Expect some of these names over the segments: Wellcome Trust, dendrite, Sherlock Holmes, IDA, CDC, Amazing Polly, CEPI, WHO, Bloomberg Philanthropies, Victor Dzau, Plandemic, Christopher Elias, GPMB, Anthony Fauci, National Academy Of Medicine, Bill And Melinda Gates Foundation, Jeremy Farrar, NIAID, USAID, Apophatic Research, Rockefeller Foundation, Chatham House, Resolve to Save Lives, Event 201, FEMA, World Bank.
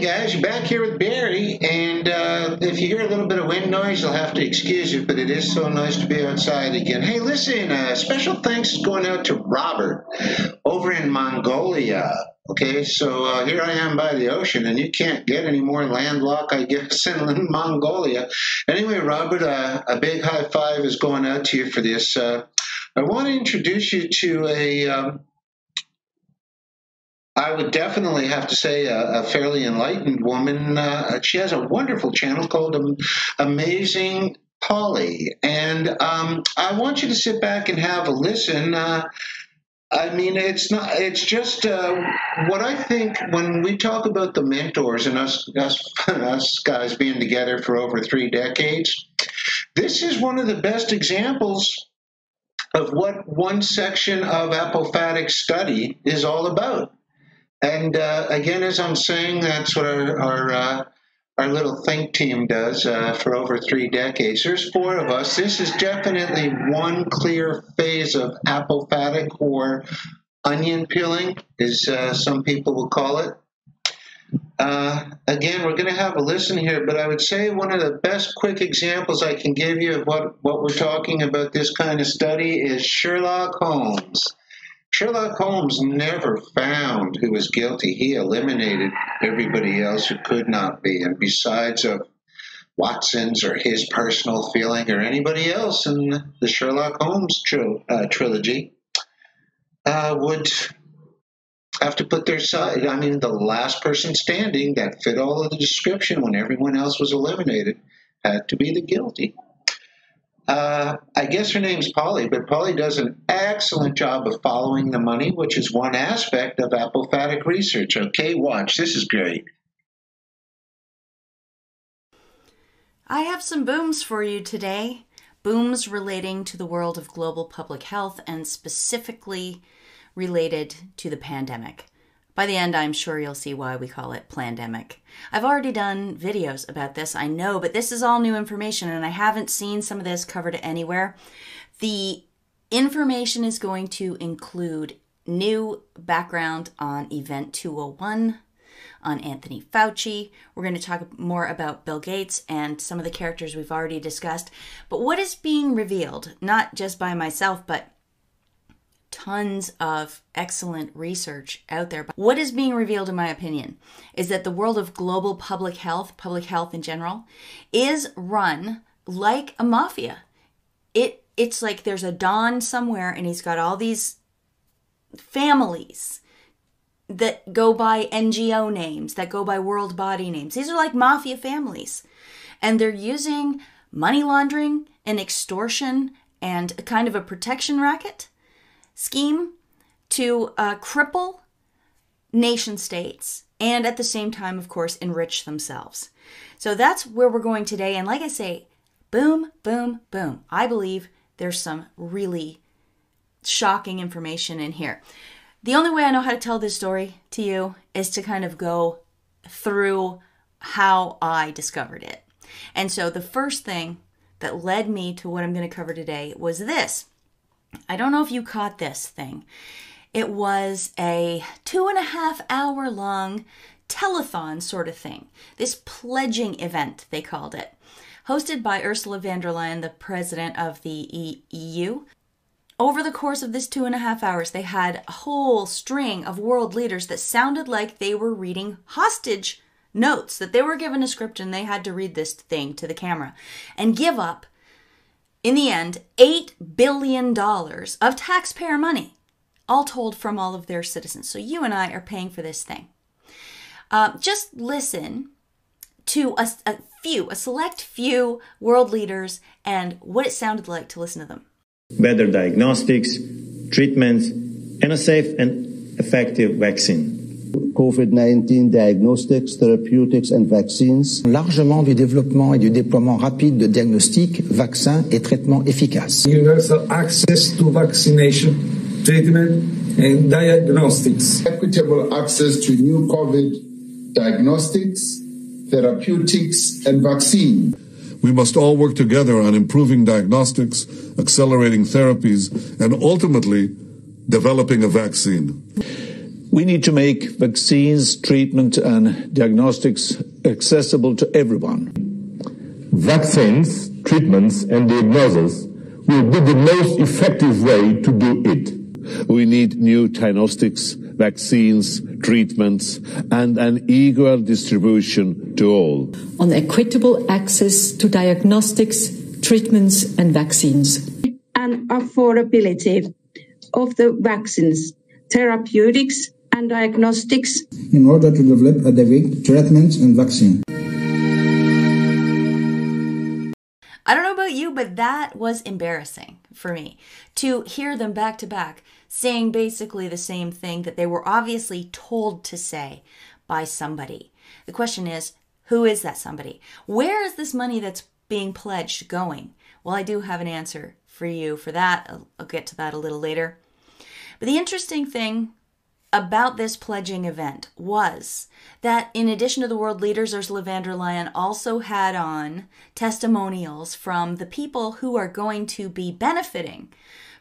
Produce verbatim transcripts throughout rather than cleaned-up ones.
Hey guys, you're back here with Barry, and uh, if you hear a little bit of wind noise, you'll have to excuse it, but it is so nice to be outside again. Hey, listen, uh, special thanks is going out to Robert over in Mongolia. Okay, so uh, here I am by the ocean, and you can't get any more landlocked, I guess, in Mongolia. Anyway, Robert, uh, a big high five is going out to you for this. Uh, I want to introduce you to a... Um, I would definitely have to say a, a fairly enlightened woman. Uh, she has a wonderful channel called um, Amazing Polly. And um, I want you to sit back and have a listen. Uh, I mean, it's not, it's just uh, what I think when we talk about the mentors and us, us, us guys being together for over three decades, this is one of the best examples of what one section of apophatic study is all about. And uh, again, as I'm saying, that's what our our, uh, our little think team does uh, for over three decades. There's four of us. This is definitely one clear phase of apophatic, or onion peeling, as uh, some people will call it. Uh, again, we're going to have a listen here, but I would say one of the best quick examples I can give you of what, what we're talking about, this kind of study, is Sherlock Holmes. Sherlock Holmes never found who was guilty. He eliminated everybody else who could not be. And besides of Watson's or his personal feeling or anybody else in the Sherlock Holmes tri uh, trilogy uh, would have to put their side. I mean, the last person standing that fit all of the description when everyone else was eliminated had to be the guilty. Uh, I guess her name's Polly, but Polly does an excellent job of following the money, which is one aspect of apophatic research. Okay, watch. This is great. I have some booms for you today. Booms relating to the world of global public health and specifically related to the pandemic. By the end, I'm sure you'll see why we call it plandemic. I've already done videos about this, I know, but this is all new information and I haven't seen some of this covered anywhere. The information is going to include new background on Event two oh one, on Anthony Fauci. We're going to talk more about Bill Gates and some of the characters we've already discussed. But what is being revealed, not just by myself, but tons of excellent research out there. What is being revealed, in my opinion, is that the world of global public health, public health in general, is run like a mafia. It, it's like there's a don somewhere and he's got all these families that go by N G O names, that go by world body names. These are like mafia families. And they're using money laundering and extortion and a kind of a protection racket scheme to uh, cripple nation states and at the same time, of course, enrich themselves. So that's where we're going today. And like I say, boom, boom, boom. I believe there's some really shocking information in here. The only way I know how to tell this story to you is to kind of go through how I discovered it. And so the first thing that led me to what I'm going to cover today was this. I don't know if you caught this thing. It was a two and a half hour long telethon sort of thing. This pledging event, they called it, hosted by Ursula von der Leyen, the president of the E U. Over the course of this two and a half hours, they had a whole string of world leaders that sounded like they were reading hostage notes, that they were given a script and they had to read this thing to the camera and give up, in the end, eight billion dollars of taxpayer money, all told, from all of their citizens. So you and I are paying for this thing. Uh, just listen to a, a few, a select few world leaders and what it sounded like to listen to them. Better diagnostics, treatments, and a safe and effective vaccine. COVID nineteen diagnostics, therapeutics and vaccines. Largement du développement et du déploiement rapide de diagnostics, vaccins et traitements efficaces. Universal access to vaccination, treatment and diagnostics. Equitable access to new COVID diagnostics, therapeutics and vaccines. We must all work together on improving diagnostics, accelerating therapies and ultimately developing a vaccine. We need to make vaccines, treatment, and diagnostics accessible to everyone. Vaccines, treatments, and diagnosis will be the most effective way to do it. We need new diagnostics, vaccines, treatments, and an equal distribution to all. On equitable access to diagnostics, treatments, and vaccines. And affordability of the vaccines, therapeutics, and diagnostics. In order to develop adequate treatments and vaccines. I don't know about you, but that was embarrassing for me to hear them back to back saying basically the same thing that they were obviously told to say by somebody. The question is, who is that somebody? Where is this money that's being pledged going? Well, I do have an answer for you for that. I'll, I'll get to that a little later. But the interesting thing about this pledging event was that in addition to the world leaders, Ursula von der Leyen also had on testimonials from the people who are going to be benefiting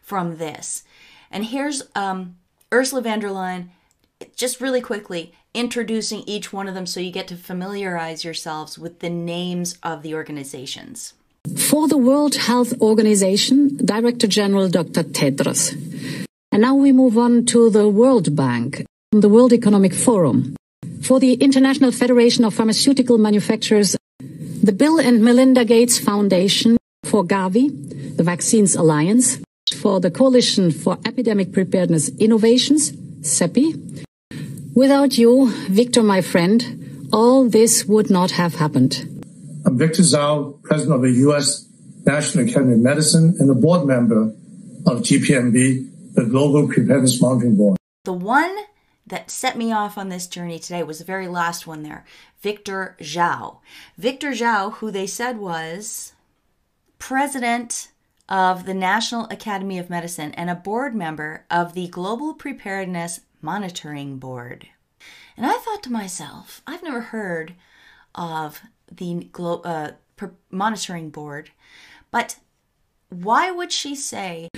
from this. And here's um, Ursula von der Leyen just really quickly introducing each one of them so you get to familiarize yourselves with the names of the organizations. For the World Health Organization, Director General Doctor Tedros. And now we move on to the World Bank, the World Economic Forum. For the International Federation of Pharmaceutical Manufacturers, the Bill and Melinda Gates Foundation, for Gavi, the Vaccines Alliance, for the Coalition for Epidemic Preparedness Innovations, CEPI. Without you, Victor, my friend, all this would not have happened. I'm Victor Dzau, President of the U S National Academy of Medicine and a board member of G P M B. The Global Preparedness Monitoring Board. The one that set me off on this journey today was the very last one there, Victor Dzau. Victor Dzau, who they said was president of the National Academy of Medicine and a board member of the Global Preparedness Monitoring Board. And I thought to myself, I've never heard of the Glo- uh, monitoring board, but why would she say...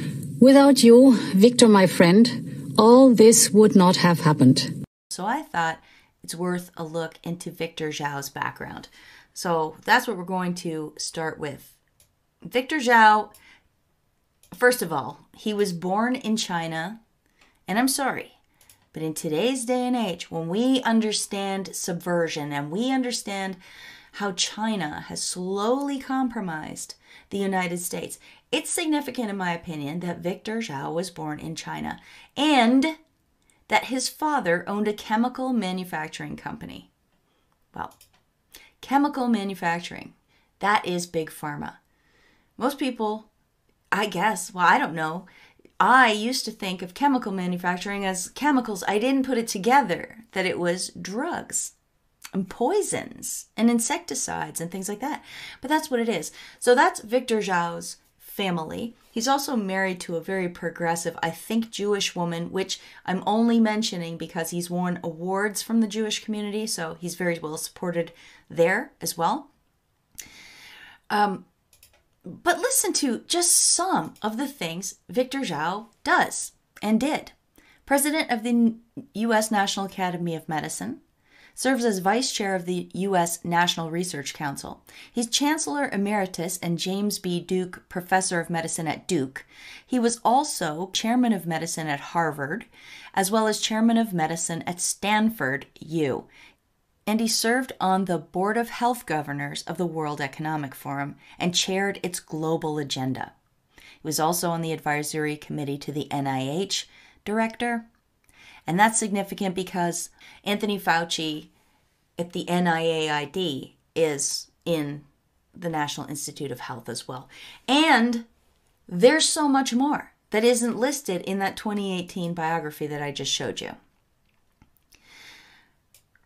Without you, Victor, my friend, all this would not have happened. So I thought it's worth a look into Victor Dzau's background. So that's what we're going to start with. Victor Dzau, first of all, he was born in China, and I'm sorry, but in today's day and age, when we understand subversion and we understand how China has slowly compromised the United States, it's significant, in my opinion, that Victor Dzau was born in China and that his father owned a chemical manufacturing company. Well, chemical manufacturing, that is big pharma. Most people, I guess, well, I don't know. I used to think of chemical manufacturing as chemicals. I didn't put it together that it was drugs and poisons and insecticides and things like that. But that's what it is. So that's Victor Dzau's family. He's also married to a very progressive, I think, Jewish woman, which I'm only mentioning because he's won awards from the Jewish community, so he's very well supported there as well. Um, but listen to just some of the things Victor Dzau does and did. President of the U S National Academy of Medicine, serves as vice chair of the U S National Research Council. He's Chancellor Emeritus and James B. Duke Professor of Medicine at Duke. He was also Chairman of Medicine at Harvard, as well as Chairman of Medicine at Stanford U. And he served on the Board of Health Governors of the World Economic Forum and chaired its global agenda. He was also on the advisory committee to the N I H director. And that's significant because Anthony Fauci at the N I A I D is in the National Institute of Health as well. And there's so much more that isn't listed in that twenty eighteen biography that I just showed you.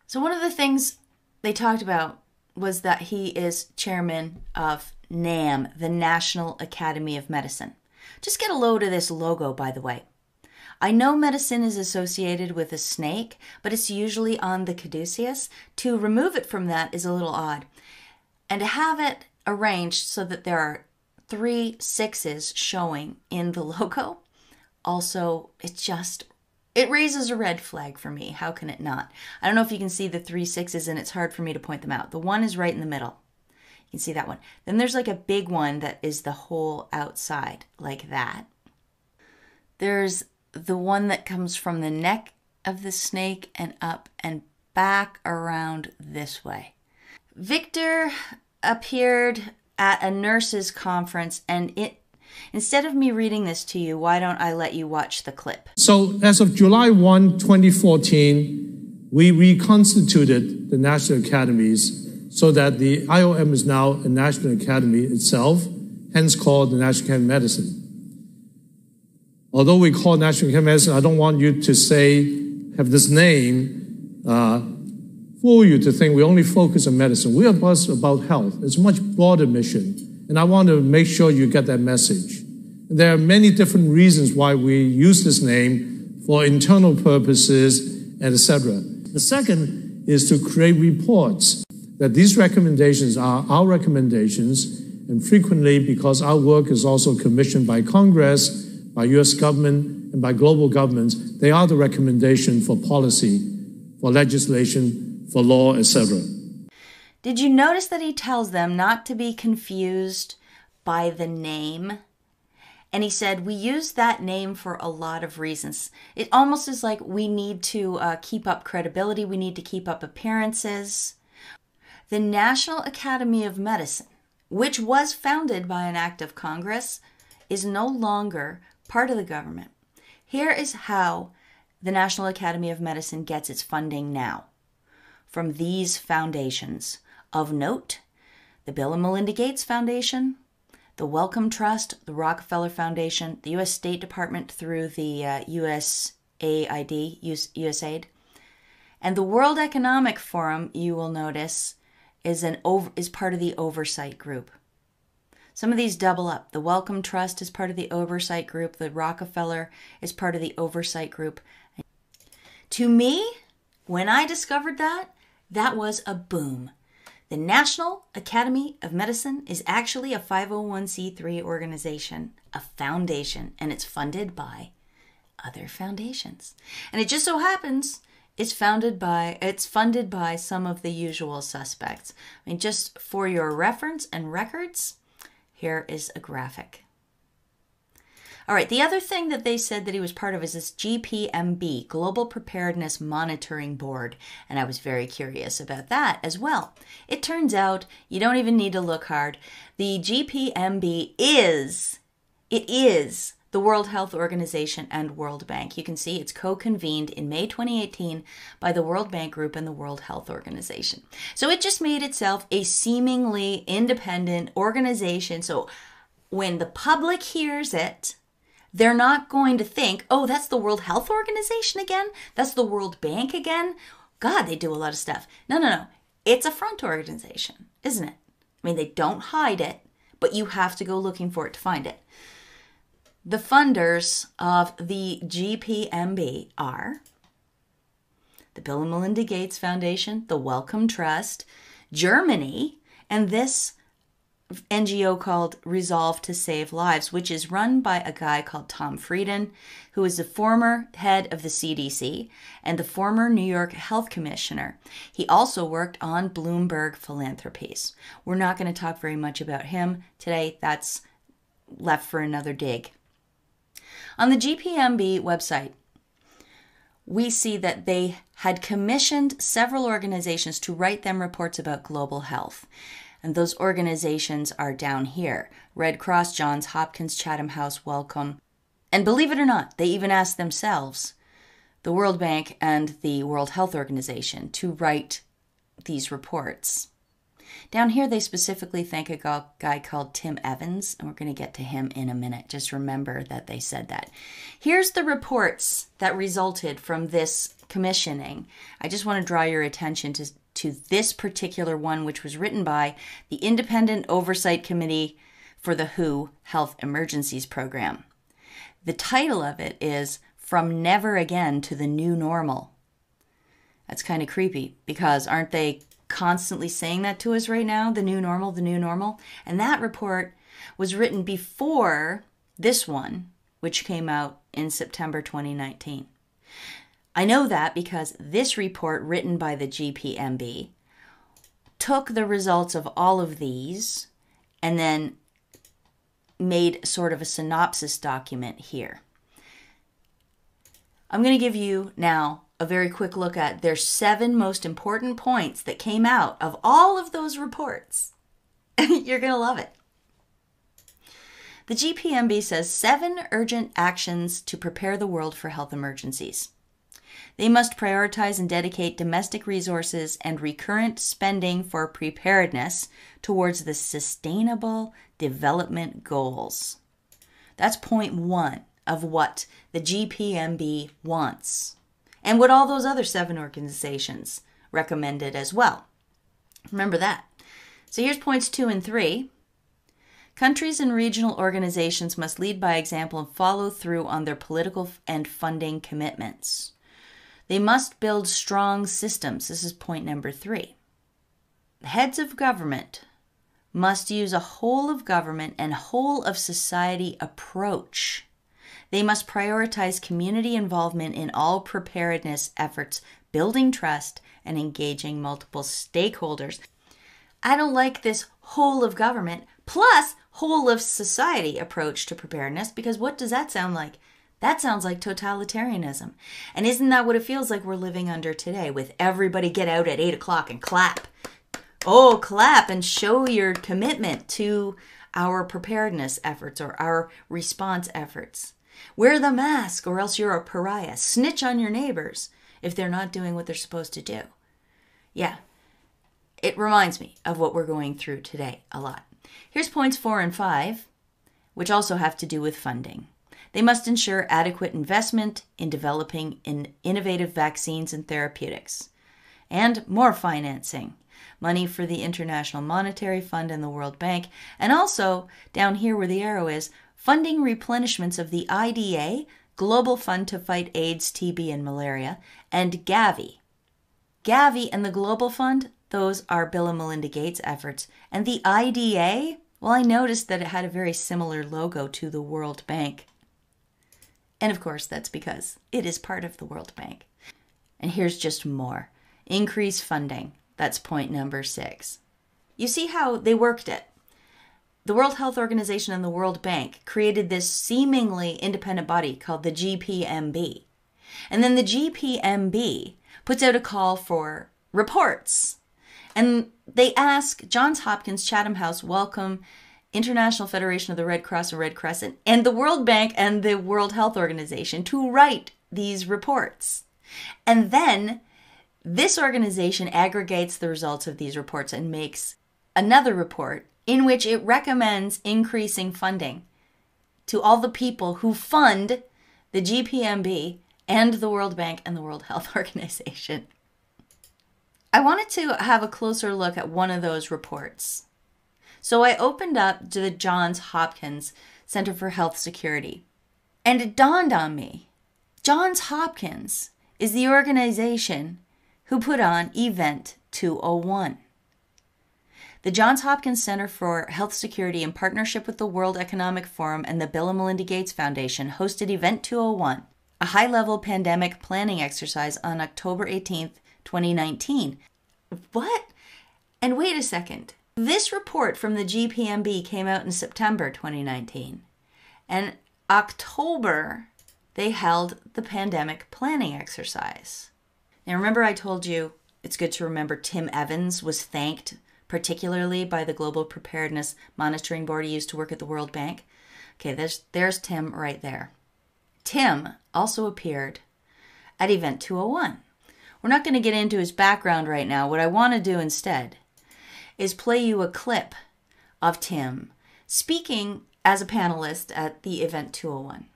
So one of the things they talked about was that he is chairman of NAM, the National Academy of Medicine. Just get a load of this logo, by the way. I know medicine is associated with a snake, but it's usually on the caduceus. To remove it from that is a little odd. And to have it arranged so that there are three sixes showing in the logo, also, it just it raises a red flag for me. How can it not? I don't know if you can see the three sixes, and it's hard for me to point them out. The one is right in the middle. You can see that one. Then there's like a big one that is the whole outside, like that. There's the one that comes from the neck of the snake and up and back around this way. Victor appeared at a nurses' conference, and it instead of me reading this to you, why don't I let you watch the clip? So as of July first, twenty fourteen, we reconstituted the National Academies so that the I O M is now a National Academy itself, hence called the National Academy of Medicine. Although we call National Academy of Medicine, I don't want you to say, have this name uh, fool you to think we only focus on medicine. We are about health. It's a much broader mission. And I want to make sure you get that message. There are many different reasons why we use this name for internal purposes, and et cetera. The second is to create reports that these recommendations are our recommendations, and frequently because our work is also commissioned by Congress, by U S government, and by global governments, they are the recommendation for policy, for legislation, for law, et cetera. Did you notice that he tells them not to be confused by the name? And he said, we use that name for a lot of reasons. It almost is like we need to uh, keep up credibility. We need to keep up appearances. The National Academy of Medicine, which was founded by an act of Congress, is no longer part of the government. Here is how the National Academy of Medicine gets its funding now. From these foundations. Of note, the Bill and Melinda Gates Foundation, the Wellcome Trust, the Rockefeller Foundation, the U S State Department through the uh, U S A I D, U S, U S A I D, and the World Economic Forum, you will notice, is, an over, is part of the oversight group. Some of these double up. The Wellcome Trust is part of the oversight group. The Rockefeller is part of the oversight group. And to me, when I discovered that, that was a boom. The National Academy of Medicine is actually a five oh one c three organization, a foundation, and it's funded by other foundations. And it just so happens it's founded by it's funded by some of the usual suspects. I mean, just for your reference and records, here is a graphic. All right, the other thing that they said that he was part of is this G P M B, Global Preparedness Monitoring Board, and I was very curious about that as well. It turns out you don't even need to look hard. The G P M B is, it is the World Health Organization and World Bank. You can see it's co-convened in May twenty eighteen by the World Bank Group and the World Health Organization. So it just made itself a seemingly independent organization. So when the public hears it, they're not going to think, oh, that's the World Health Organization again? That's the World Bank again? God, they do a lot of stuff. No, no, no. It's a front organization, isn't it? I mean, they don't hide it, but you have to go looking for it to find it. The funders of the G P M B are the Bill and Melinda Gates Foundation, the Wellcome Trust, Germany, and this N G O called Resolve to Save Lives, which is run by a guy called Tom Frieden, who is the former head of the C D C and the former New York Health Commissioner. He also worked on Bloomberg Philanthropies. We're not going to talk very much about him today. That's left for another dig. On the G P M B website, we see that they had commissioned several organizations to write them reports about global health. And those organizations are down here. Red Cross, Johns Hopkins, Chatham House, Wellcome. And believe it or not, they even asked themselves, the World Bank and the World Health Organization, to write these reports. Down here, they specifically thank a guy called Tim Evans, and we're going to get to him in a minute. Just remember that they said that. Here's the reports that resulted from this commissioning. I just want to draw your attention to to this particular one, which was written by the Independent Oversight Committee for the W H O Health Emergencies Program. The title of it is From Never Again to the New Normal. That's kind of creepy, because aren't they constantly saying that to us right now? The new normal, the new normal. And that report was written before this one, which came out in September twenty nineteen. I know that because this report written by the G P M B took the results of all of these and then made sort of a synopsis document here. I'm going to give you now a very quick look at their seven most important points that came out of all of those reports. You're going to love it. The G P M B says seven urgent actions to prepare the world for health emergencies. They must prioritize and dedicate domestic resources and recurrent spending for preparedness towards the Sustainable Development Goals. That's point one of what the G P M B wants and what all those other seven organizations recommended as well. Remember that. So here's points two and three. Countries and regional organizations must lead by example and follow through on their political and funding commitments. They must build strong systems. This is point number three. The heads of government must use a whole of government and whole of society approach. They must prioritize community involvement in all preparedness efforts, building trust and engaging multiple stakeholders. I don't like this whole of government plus whole of society approach to preparedness, because what does that sound like? That sounds like totalitarianism. And isn't that what it feels like we're living under today, with everybody get out at eight o'clock and clap. Oh, clap and show your commitment to our preparedness efforts or our response efforts. Wear the mask or else you're a pariah. Snitch on your neighbors if they're not doing what they're supposed to do. Yeah, it reminds me of what we're going through today a lot. Here's points four and five, which also have to do with funding. They must ensure adequate investment in developing in innovative vaccines and therapeutics, and more financing, money for the International Monetary Fund and the World Bank, and also, down here where the arrow is, funding replenishments of the I D A, Global Fund to Fight AIDS, T B, and Malaria, and Gavi. Gavi and the Global Fund, those are Bill and Melinda Gates' efforts. And the I D A, well, I noticed that it had a very similar logo to the World Bank. And of course, that's because it is part of the World Bank. And here's just more. Increase funding. That's point number six. You see how they worked it. The World Health Organization and the World Bank created this seemingly independent body called the G P M B. And then the G P M B puts out a call for reports. And they ask Johns Hopkins, Chatham House, Wellcome, International Federation of the Red Cross and Red Crescent, and the World Bank and the World Health Organization to write these reports. And then this organization aggregates the results of these reports and makes another report in which it recommends increasing funding to all the people who fund the G P M B and the World Bank and the World Health Organization. I wanted to have a closer look at one of those reports. So I opened up to the Johns Hopkins Center for Health Security, and it dawned on me. Johns Hopkins is the organization who put on Event two oh one. The Johns Hopkins Center for Health Security, in partnership with the World Economic Forum and the Bill and Melinda Gates Foundation, hosted Event two oh one, a high-level pandemic planning exercise on October eighteenth, twenty nineteen. What? And wait a second. This report from the G P M B came out in September twenty nineteen, and October they held the pandemic planning exercise. Now remember I told you it's good to remember Tim Evans was thanked particularly by the Global Preparedness Monitoring Board. He used to work at the World Bank. Okay, there's, there's Tim right there. Tim also appeared at Event two oh one. We're not going to get into his background right now. What I want to do instead is play you a clip of Tim speaking as a panelist at the Event two oh one.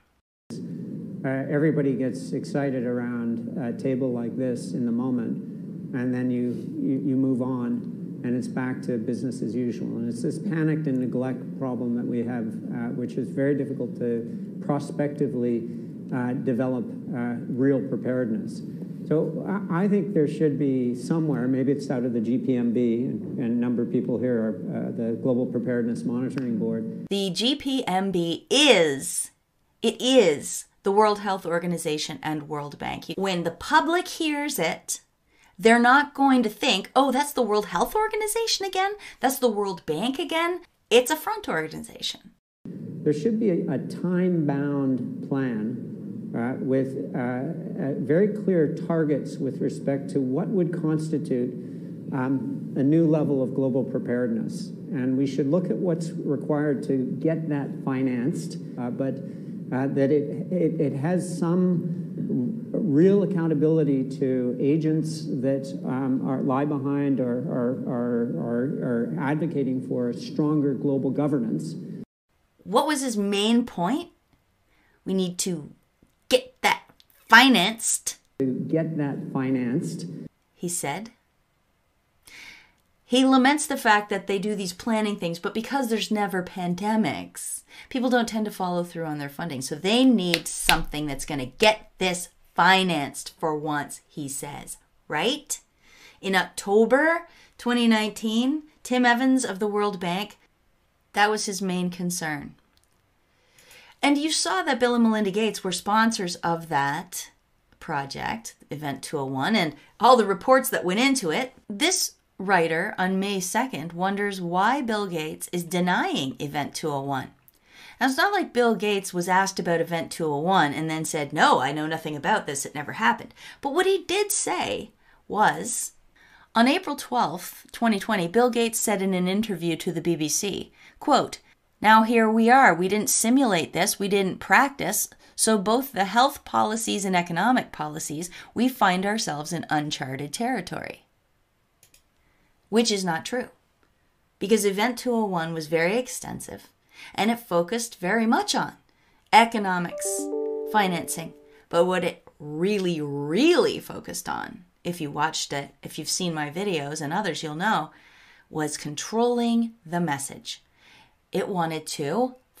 Uh, everybody gets excited around a table like this in the moment, and then you, you, you move on, and it's back to business as usual. And it's this panicked and neglect problem that we have, uh, which is very difficult to prospectively uh, develop uh, real preparedness. So I think there should be somewhere, maybe it's out of the G P M B, and a number of people here are uh, the Global Preparedness Monitoring Board. The G P M B is, it is the the World Health Organization and World Bank. When the public hears it, they're not going to think, oh, that's the World Health Organization again? That's the World Bank again? It's a front organization. There should be a, a time-bound plan Uh, with uh, uh, very clear targets with respect to what would constitute um, a new level of global preparedness. And we should look at what's required to get that financed, uh, but uh, that it, it, it has some real accountability to agents that um, are, lie behind or are, are, are, are advocating for stronger global governance. What was his main point? We need to get that financed. Get that financed, he said. He laments the fact that they do these planning things, but because there's never pandemics, people don't tend to follow through on their funding. So they need something that's going to get this financed for once, he says, right? In October twenty nineteen, Tim Evans of the World Bank, that was his main concern. And you saw that Bill and Melinda Gates were sponsors of that project, Event two oh one, and all the reports that went into it. This writer on May second wonders why Bill Gates is denying Event two oh one. Now, it's not like Bill Gates was asked about Event two oh one and then said, no, I know nothing about this, it never happened. But what he did say was, on April twelfth, twenty twenty, Bill Gates said in an interview to the B B C, quote, now here we are. We didn't simulate this. We didn't practice. So both the health policies and economic policies, we find ourselves in uncharted territory. Which is not true. Because Event two oh one was very extensive and it focused very much on economics, financing. But what it really, really focused on, if you watched it, if you've seen my videos and others, you'll know, was controlling the message. It wanted to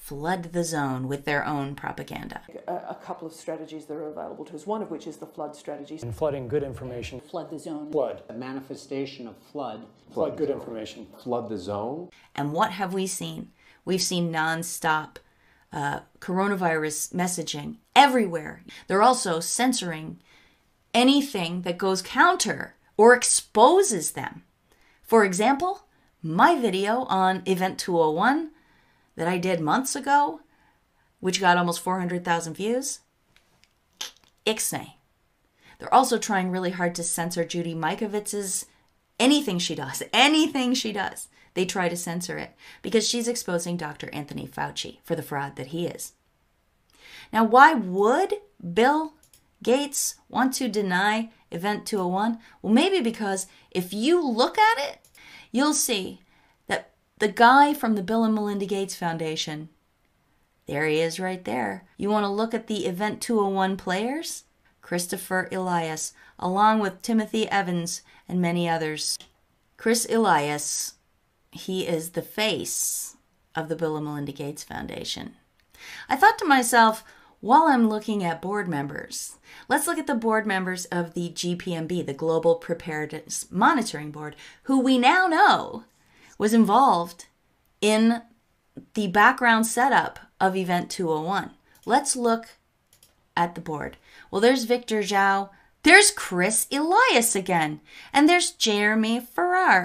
flood the zone with their own propaganda. A, a couple of strategies that are available to us, one of which is the flood strategy. And flooding good information. Flood the zone. Flood. The manifestation of flood. Flood, flood good information. Flood the zone. And what have we seen? We've seen nonstop uh, coronavirus messaging everywhere. They're also censoring anything that goes counter or exposes them. For example, my video on Event two oh one that I did months ago, which got almost four hundred thousand views, Ixnay. They're also trying really hard to censor Judy Mikovits's anything she does, anything she does. They try to censor it because she's exposing Doctor Anthony Fauci for the fraud that he is. Now, why would Bill Gates want to deny Event two oh one? Well, maybe because if you look at it, you'll see that the guy from the Bill and Melinda Gates Foundation, there he is right there. You want to look at the Event two oh one players? Christopher Elias, along with Timothy Evans and many others. Chris Elias, he is the face of the Bill and Melinda Gates Foundation. I thought to myself, while I'm looking at board members, let's look at the board members of the G P M B, the Global Preparedness Monitoring Board, who we now know was involved in the background setup of Event two oh one. Let's look at the board. Well, there's Victor Dzau, there's Chris Elias again, and there's Jeremy Farrar.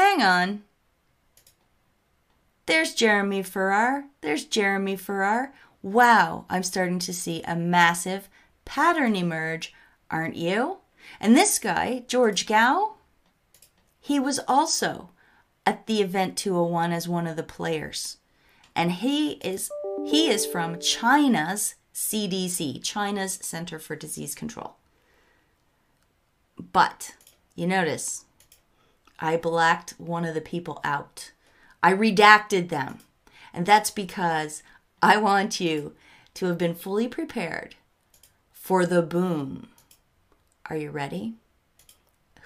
Hang on. There's Jeremy Farrar, there's Jeremy Farrar. Wow, I'm starting to see a massive pattern emerge, aren't you? And this guy, George Gao, he was also at the Event two oh one as one of the players. And he is he is from China's C D C, China's Center for Disease Control. But you notice, I blacked one of the people out. I redacted them. And that's because I want you to have been fully prepared for the boom. Are you ready?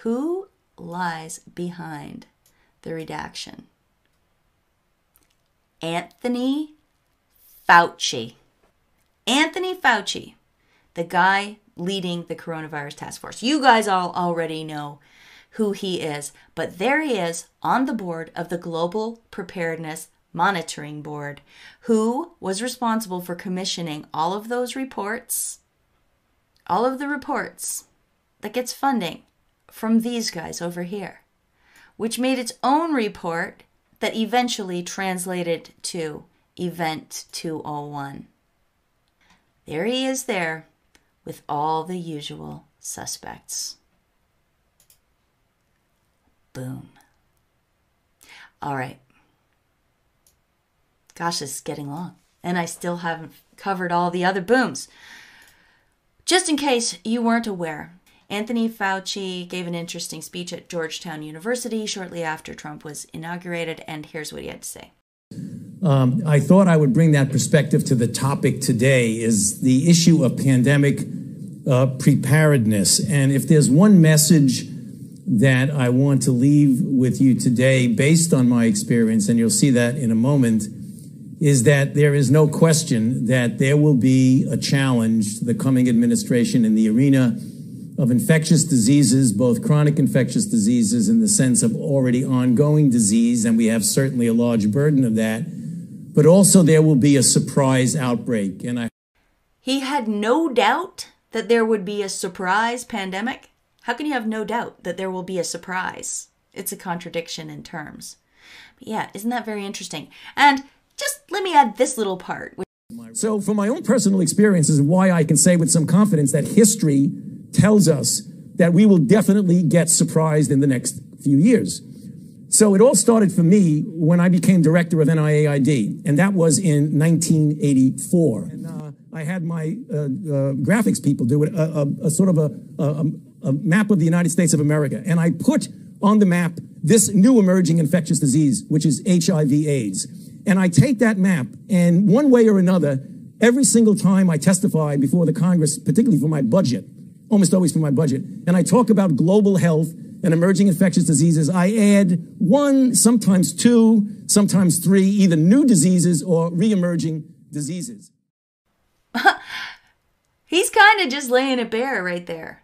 Who lies behind the redaction? Anthony Fauci. Anthony Fauci, the guy leading the coronavirus task force. You guys all already know who he is, but there he is on the board of the Global Preparedness Monitoring Board, who was responsible for commissioning all of those reports, all of the reports that gets funding from these guys over here, which made its own report that eventually translated to Event two oh one. There he is there with all the usual suspects. Boom. All right. Gosh, it's getting long. And I still haven't covered all the other booms. Just in case you weren't aware, Anthony Fauci gave an interesting speech at Georgetown University shortly after Trump was inaugurated, and here's what he had to say. Um, I thought I would bring that perspective to the topic today, is the issue of pandemic uh, preparedness. And if there's one message that I want to leave with you today, based on my experience, and you'll see that in a moment, is that there is no question that there will be a challenge to the coming administration in the arena of infectious diseases, both chronic infectious diseases in the sense of already ongoing disease, and we have certainly a large burden of that, but also there will be a surprise outbreak. And I He had no doubt that there would be a surprise pandemic. How can you have no doubt that there will be a surprise? It's a contradiction in terms. But yeah, isn't that very interesting? And just let me add this little part. So from my own personal experiences, why I can say with some confidence that history tells us that we will definitely get surprised in the next few years. So it all started for me when I became director of N I A I D, and that was in nineteen eighty-four. And uh, I had my uh, uh, graphics people do it, a, a, a sort of a, a, a map of the United States of America, and I put on the map this new emerging infectious disease, which is H I V AIDS. And I take that map, and one way or another, every single time I testify before the Congress, particularly for my budget, almost always for my budget, and I talk about global health and emerging infectious diseases, I add one, sometimes two, sometimes three, either new diseases or re-emerging diseases. He's kind of just laying it bare right there.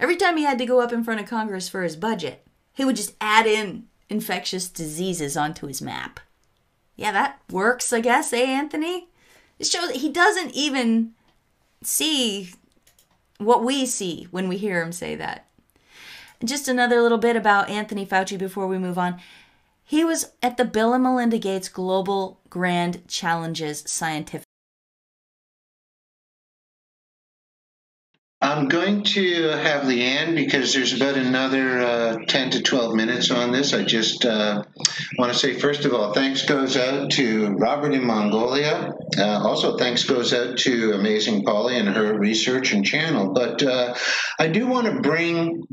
Every time he had to go up in front of Congress for his budget, he would just add in infectious diseases onto his map. Yeah, that works, I guess, eh, Anthony? It shows he doesn't even see what we see when we hear him say that. Just another little bit about Anthony Fauci before we move on. He was at the Bill and Melinda Gates Global Grand Challenges Scientific. I'm going to have Leanne because there's about another uh, ten to twelve minutes on this. I just uh, want to say, first of all, thanks goes out to Robert in Mongolia. Uh, also, thanks goes out to Amazing Polly and her research and channel. But uh, I do want to bring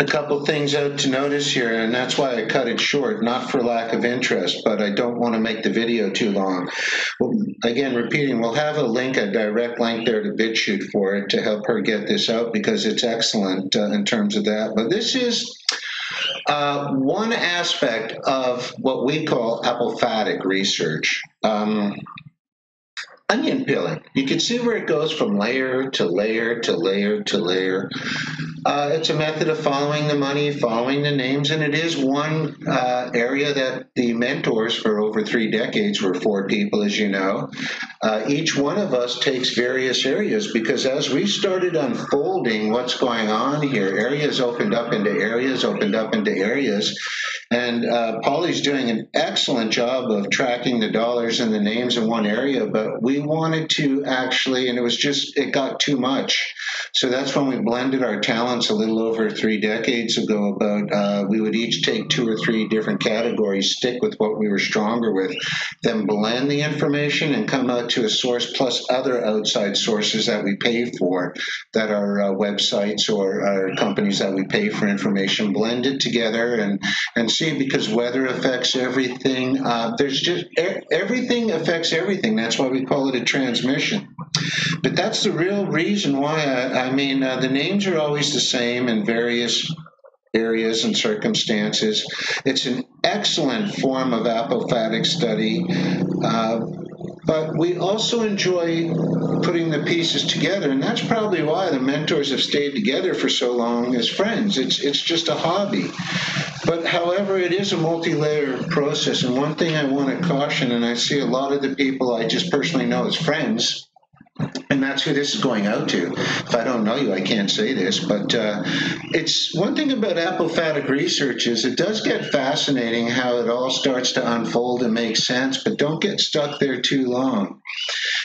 a couple things out to notice here, and that's why I cut it short, not for lack of interest, but I don't want to make the video too long. Well, again, repeating, we'll have a link, a direct link there to BitChute for it to help her get this out because it's excellent uh, in terms of that. But this is uh, one aspect of what we call apophatic research. Um, Onion peeling. You can see where it goes from layer to layer to layer to layer. Uh, it's a method of following the money, following the names, and it is one uh, area that the mentors for over three decades were four people, as you know. Uh, each one of us takes various areas because as we started unfolding what's going on here, areas opened up into areas, opened up into areas. And uh, Polly's doing an excellent job of tracking the dollars and the names in one area, but we wanted to actually, and it was just, it got too much. So that's when we blended our talents a little over three decades ago about uh, we would each take two or three different categories, stick with what we were stronger with, then blend the information and come out to a source plus other outside sources that we pay for that are uh, websites or our companies that we pay for information, blend it together and, and see, because weather affects everything. Uh, there's just everything affects everything. That's why we call it a transmission. But that's the real reason why, I, I mean, uh, the names are always the same in various areas and circumstances. It's an excellent form of apophatic study. Uh, But we also enjoy putting the pieces together, and that's probably why the mentors have stayed together for so long as friends. It's it's just a hobby. But however, it is a multi-layered process, and one thing I want to caution, and I see a lot of the people I just personally know as friends, and that's who this is going out to. If I don't know you, I can't say this, but uh, it's one thing about apophatic research is it does get fascinating how it all starts to unfold and make sense, but don't get stuck there too long.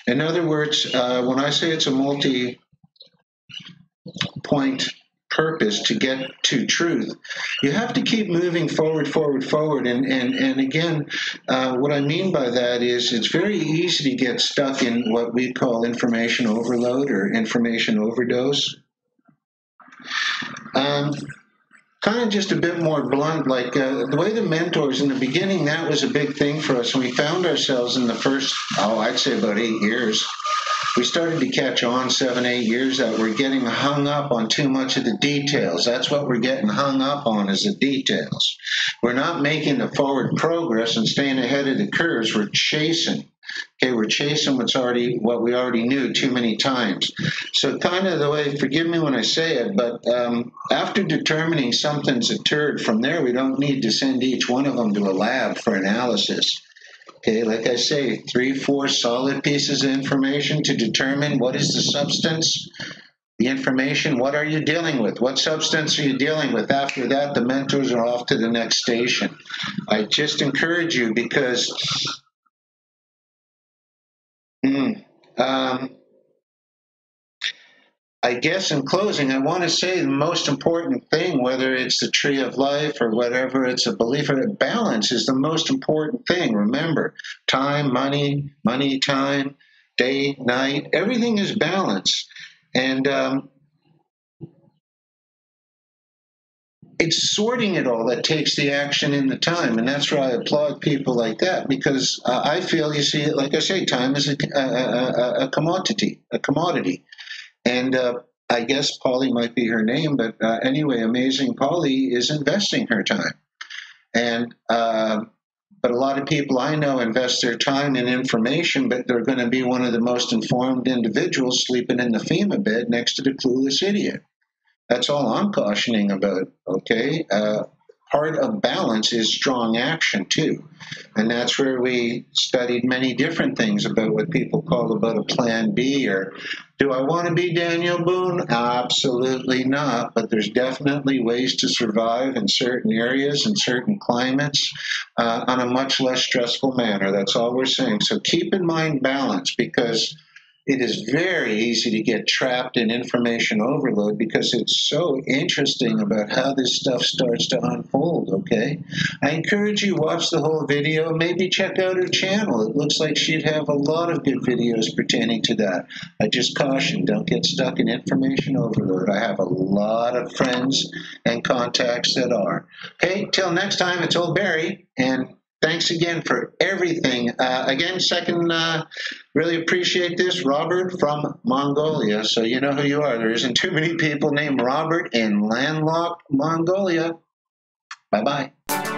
In other words, uh, when I say it's a multi-point purpose to get to truth, you have to keep moving forward, forward, forward. And and, and again, uh, what I mean by that is it's very easy to get stuck in what we call information overload or information overdose. Um, kind of just a bit more blunt, like uh, the way the mentors in the beginning, that was a big thing for us. And we found ourselves in the first, oh, I'd say about eight years, we started to catch on seven, eight years that we're getting hung up on too much of the details. That's what we're getting hung up on is the details. We're not making the forward progress and staying ahead of the curves. We're chasing. Okay, we're chasing what's already what we already knew too many times. So kind of the way, forgive me when I say it, but um, after determining something's a turd, from there we don't need to send each one of them to a lab for analysis. Okay, like I say, three, four solid pieces of information to determine what is the substance, the information, what are you dealing with? What substance are you dealing with? After that, the mentors are off to the next station. I just encourage you because mm, um, I guess in closing, I want to say the most important thing, whether it's the tree of life or whatever, it's a belief or a balance is the most important thing. Remember, time, money, money, time, day, night, everything is balance. And um, it's sorting it all that takes the action in the time. And that's where I applaud people like that because uh, I feel, you see, like I say, time is a, a, a, a commodity, a commodity. And uh, I guess Polly might be her name, but uh, anyway, Amazing Polly is investing her time. And uh, but a lot of people I know invest their time in information, but they're going to be one of the most informed individuals sleeping in the FEMA bed next to the clueless idiot. That's all I'm cautioning about, okay? Uh, part of balance is strong action, too. And that's where we studied many different things about what people call about a plan B or do I want to be Daniel Boone? Absolutely not. But there's definitely ways to survive in certain areas and certain climates uh, on a much less stressful manner. That's all we're saying. So keep in mind balance because it is very easy to get trapped in information overload because it's so interesting about how this stuff starts to unfold, okay? I encourage you to watch the whole video. Maybe check out her channel. It looks like she'd have a lot of good videos pertaining to that. I just caution, don't get stuck in information overload. I have a lot of friends and contacts that are. Okay, till next time, it's old Barry, and thanks again for everything. Uh, again, second, uh, really appreciate this, Robert from Mongolia. So you know who you are. There isn't too many people named Robert in landlocked Mongolia. Bye-bye.